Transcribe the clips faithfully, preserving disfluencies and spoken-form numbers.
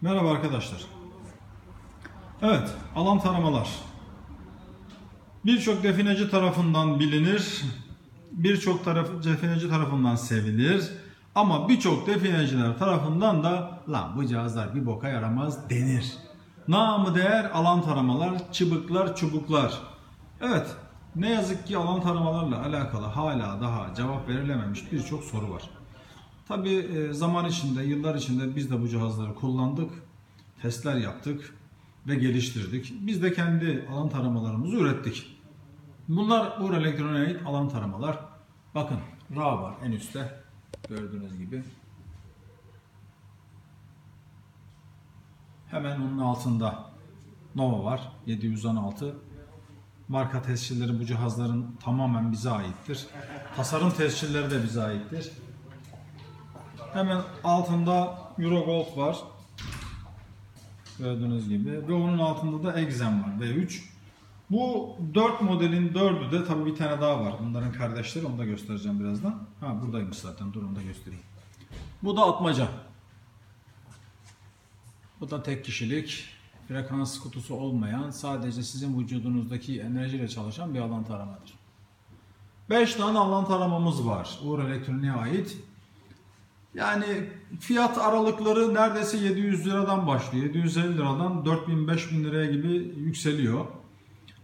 Merhaba arkadaşlar. Evet, alan taramalar. Birçok defineci tarafından bilinir, birçok taraf, defineci tarafından sevilir ama birçok defineciler tarafından da "Lan bu cihazlar bir boka yaramaz" denir. Namı değer alan taramalar, çıbıklar, çubuklar. Evet, ne yazık ki alan taramalarla alakalı hala daha cevap verilememiş birçok soru var. Tabii zaman içinde, yıllar içinde biz de bu cihazları kullandık, testler yaptık ve geliştirdik. Biz de kendi alan taramalarımızı ürettik. Bunlar Uğur Elektronik'e alan taramalar. Bakın, R A W var en üstte gördüğünüz gibi. Hemen onun altında Nova var, yedi yüz on altı. Marka tescilleri bu cihazların tamamen bize aittir. Tasarım tescilleri de bize aittir. Hemen altında Euro Gold var. Gördüğünüz gibi. Ve onun altında da Exem var. V üç. Bu dört modelin dördü de tabii bir tane daha var. Bunların kardeşleri. Onu da göstereceğim birazdan. Ha, buradaymış zaten. Dur onu da göstereyim. Bu da Atmaca. Bu da tek kişilik. Frekans kutusu olmayan, sadece sizin vücudunuzdaki enerjiyle çalışan bir alan taramadır. beş tane alan taramamız var. Uğur Elektronik'e ait. Yani fiyat aralıkları neredeyse yedi yüz liradan başlıyor. yedi yüz elli liradan dört bin beş bin liraya gibi yükseliyor.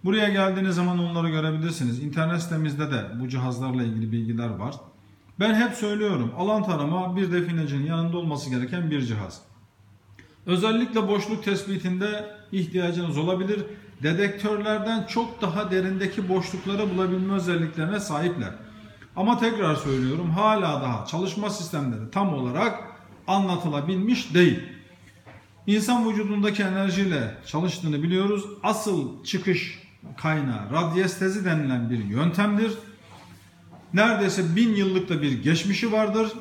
Buraya geldiğiniz zaman onları görebilirsiniz. İnternet sitemizde de bu cihazlarla ilgili bilgiler var. Ben hep söylüyorum, alan tarama bir definecinin yanında olması gereken bir cihaz. Özellikle boşluk tespitinde ihtiyacınız olabilir. Dedektörlerden çok daha derindeki boşlukları bulabilme özelliklerine sahipler. Ama tekrar söylüyorum, hala daha çalışma sistemleri tam olarak anlatılabilmiş değil. İnsan vücudundaki enerjiyle çalıştığını biliyoruz. Asıl çıkış kaynağı radyestezi denilen bir yöntemdir. Neredeyse bin yıllık da bir geçmişi vardır.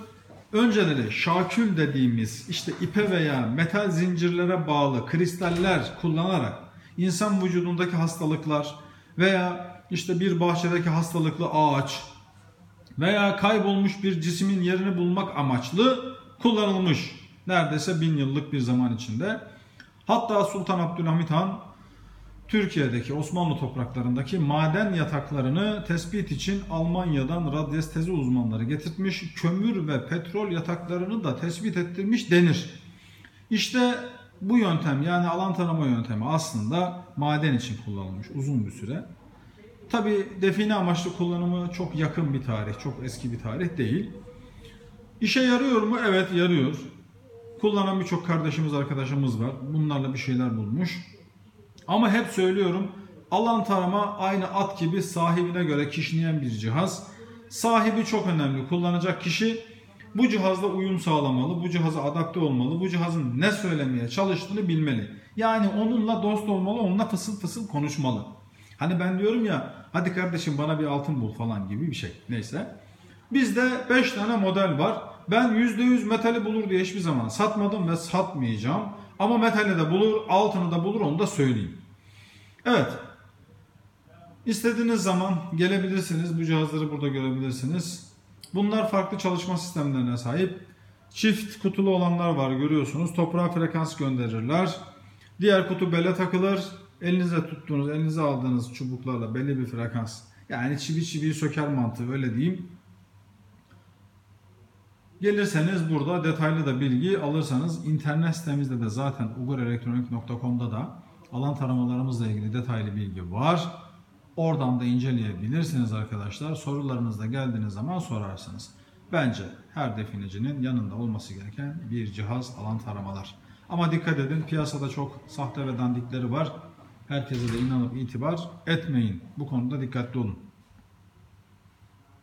Önceleri şakül dediğimiz işte ipe veya metal zincirlere bağlı kristaller kullanarak insan vücudundaki hastalıklar veya işte bir bahçedeki hastalıklı ağaç veya kaybolmuş bir cismin yerini bulmak amaçlı kullanılmış. Neredeyse bin yıllık bir zaman içinde. Hatta Sultan Abdülhamit Han Türkiye'deki Osmanlı topraklarındaki maden yataklarını tespit için Almanya'dan radyestezi uzmanları getirtmiş, kömür ve petrol yataklarını da tespit ettirmiş denir. İşte bu yöntem, yani alan tarama yöntemi aslında maden için kullanılmış uzun bir süre. Tabi define amaçlı kullanımı çok yakın bir tarih, çok eski bir tarih değil. İşe yarıyor mu? Evet, yarıyor. Kullanan birçok kardeşimiz, arkadaşımız var. Bunlarla bir şeyler bulmuş. Ama hep söylüyorum, alan tarama aynı at gibi sahibine göre kişniyen bir cihaz. Sahibi çok önemli. Kullanacak kişi bu cihazla uyum sağlamalı, bu cihaza adapte olmalı, bu cihazın ne söylemeye çalıştığını bilmeli. Yani onunla dost olmalı, onunla fısıl fısıl konuşmalı. Hani ben diyorum ya, hadi kardeşim bana bir altın bul falan gibi bir şey. Neyse. Bizde beş tane model var. Ben yüzde yüz metali bulur diye hiçbir zaman satmadım ve satmayacağım. Ama metali de bulur, altını da bulur, onu da söyleyeyim. Evet. İstediğiniz zaman gelebilirsiniz. Bu cihazları burada görebilirsiniz. Bunlar farklı çalışma sistemlerine sahip. Çift kutulu olanlar var, görüyorsunuz. Toprağa frekans gönderirler. Diğer kutu bele takılır. Elinize tuttuğunuz, elinize aldığınız çubuklarla belli bir frekans. Yani çivi çiviyi söker mantığı, öyle diyeyim. Gelirseniz burada detaylı da bilgi alırsanız, internet sitemizde de zaten uğur elektronik nokta com'da da alan taramalarımızla ilgili detaylı bilgi var. Oradan da inceleyebilirsiniz arkadaşlar. Sorularınızda geldiğiniz zaman sorarsınız. Bence her definecinin yanında olması gereken bir cihaz alan taramalar. Ama dikkat edin, piyasada çok sahte ve dandikleri var. Herkese de inanıp itibar etmeyin. Bu konuda dikkatli olun.